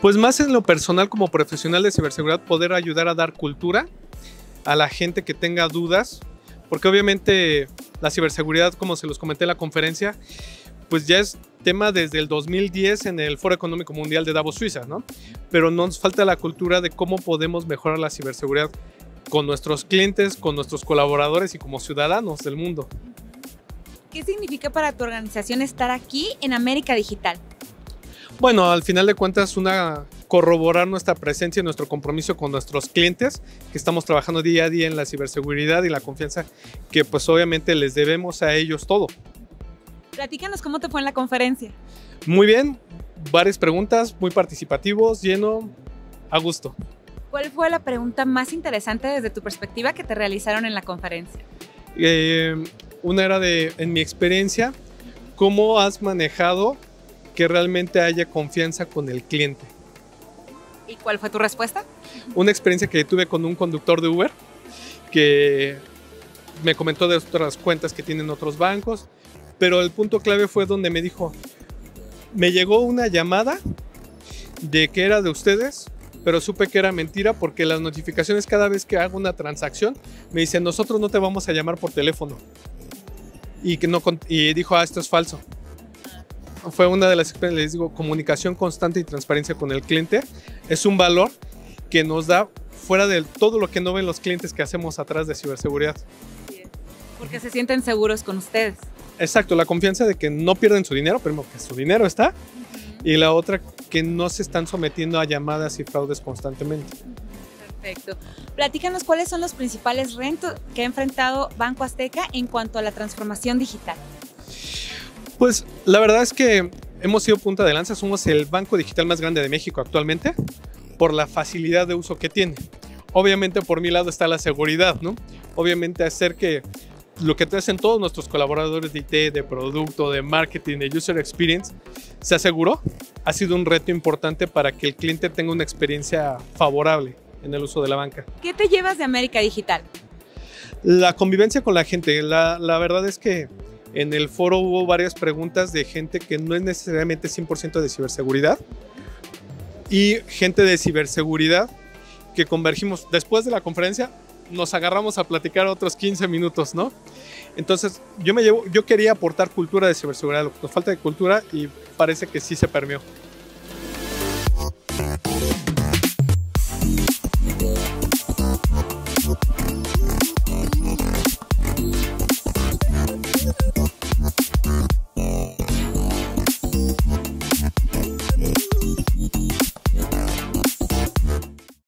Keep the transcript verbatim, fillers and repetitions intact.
pues más en lo personal como profesional de ciberseguridad, poder ayudar a dar cultura a la gente que tenga dudas, porque obviamente la ciberseguridad, como se los comenté en la conferencia, pues ya es tema desde el dos mil diez en el Foro Económico Mundial de Davos, Suiza, ¿no? Pero nos falta la cultura de cómo podemos mejorar la ciberseguridad con nuestros clientes, con nuestros colaboradores y como ciudadanos del mundo. ¿Qué significa para tu organización estar aquí en América Digital? Bueno, al final de cuentas, una, corroborar nuestra presencia y nuestro compromiso con nuestros clientes, que estamos trabajando día a día en la ciberseguridad y la confianza que pues obviamente les debemos a ellos todo. Platícanos cómo te fue en la conferencia. Muy bien, varias preguntas, muy participativos, lleno, a gusto. ¿Cuál fue la pregunta más interesante desde tu perspectiva que te realizaron en la conferencia? Eh, una era de, en mi experiencia, ¿cómo has manejado que realmente haya confianza con el cliente? ¿Y cuál fue tu respuesta? Una experiencia que tuve con un conductor de Uber que me comentó de otras cuentas que tienen otros bancos, pero el punto clave fue donde me dijo, me llegó una llamada de que era de ustedes, pero supe que era mentira porque las notificaciones cada vez que hago una transacción me dicen, nosotros no te vamos a llamar por teléfono. Y, que no, y dijo, ah, esto es falso. Fue una de las experiencias, les digo, comunicación constante y transparencia con el cliente es un valor que nos da fuera de todo lo que no ven los clientes que hacemos atrás de ciberseguridad. Porque se sienten seguros con ustedes. Exacto, la confianza de que no pierden su dinero, primero que su dinero está, uh-huh. Y la otra que no se están sometiendo a llamadas y fraudes constantemente. Uh-huh. Perfecto. Platícanos cuáles son los principales retos que ha enfrentado Banco Azteca en cuanto a la transformación digital. Pues la verdad es que hemos sido punta de lanza, somos el banco digital más grande de México actualmente por la facilidad de uso que tiene. Obviamente por mi lado está la seguridad, ¿no? Obviamente hacer que lo que te hacen todos nuestros colaboradores de I T, de producto, de marketing, de user experience, se aseguró, ha sido un reto importante para que el cliente tenga una experiencia favorable en el uso de la banca. ¿Qué te llevas de América Digital? La convivencia con la gente, la, la verdad es que en el foro hubo varias preguntas de gente que no es necesariamente cien por ciento de ciberseguridad y gente de ciberseguridad que convergimos. Después de la conferencia nos agarramos a platicar otros quince minutos, ¿no? Entonces yo, me llevo, yo quería aportar cultura de ciberseguridad, lo que nos falta de cultura y parece que sí se permeó.